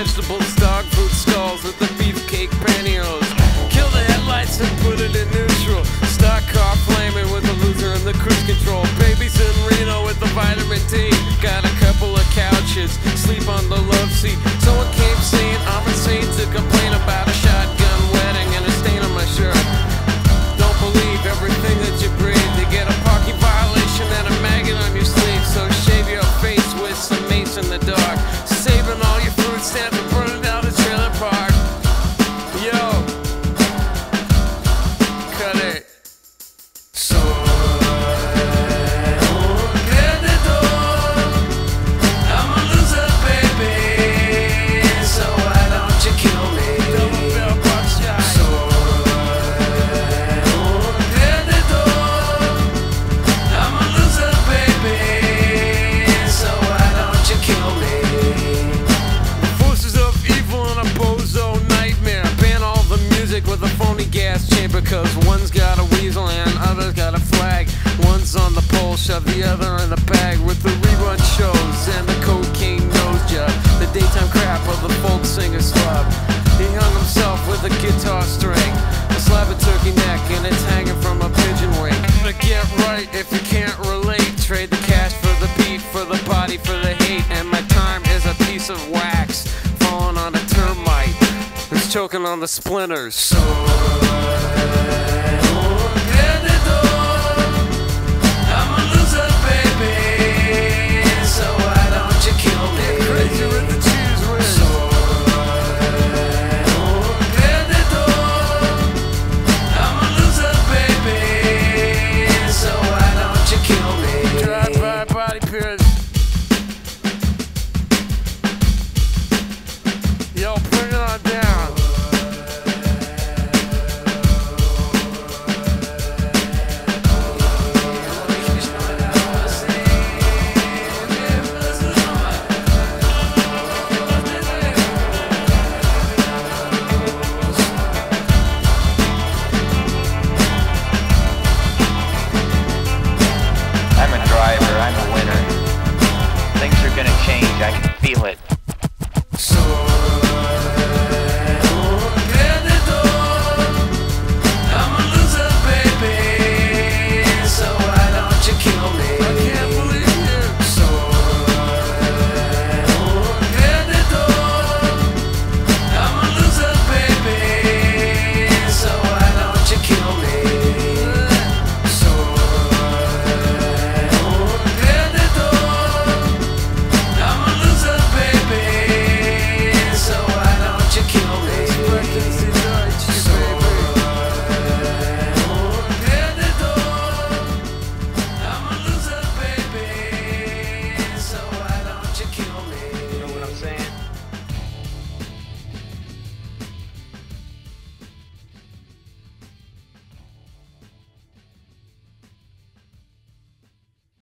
vegetables, dog food stalls with the beefcake pantyhose. Kill the headlights and put it in neutral. Stock car flaming with a loser in the cruise control. Babies in Reno with the vitamin D. Got a couple of couches, sleep on the love seat. Someone came saying I'm insane to complain about a shotgun wedding and a stain on my shirt. Don't believe everything that you breathe. You get a parking violation and a maggot on your sleeve. So shave your face with some mace in the dark. Saving all your food stamps and burning down the trailer park. Yo, cut it. With a phony gas chamber, cause one's got a weasel and other's got a flag. One's on the pole, shove the other in a bag. With the rerun shows and the cocaine nose job, the daytime crap of the folk singer slob. He hung himself with a guitar string, a slab of turkey neck, and it's hanging from a pigeon wing. But get right if you can't relate. Trade the cash for the beat, for the body, for the hate. And my time is a piece of wax falling on a termite, choking on the splinters. So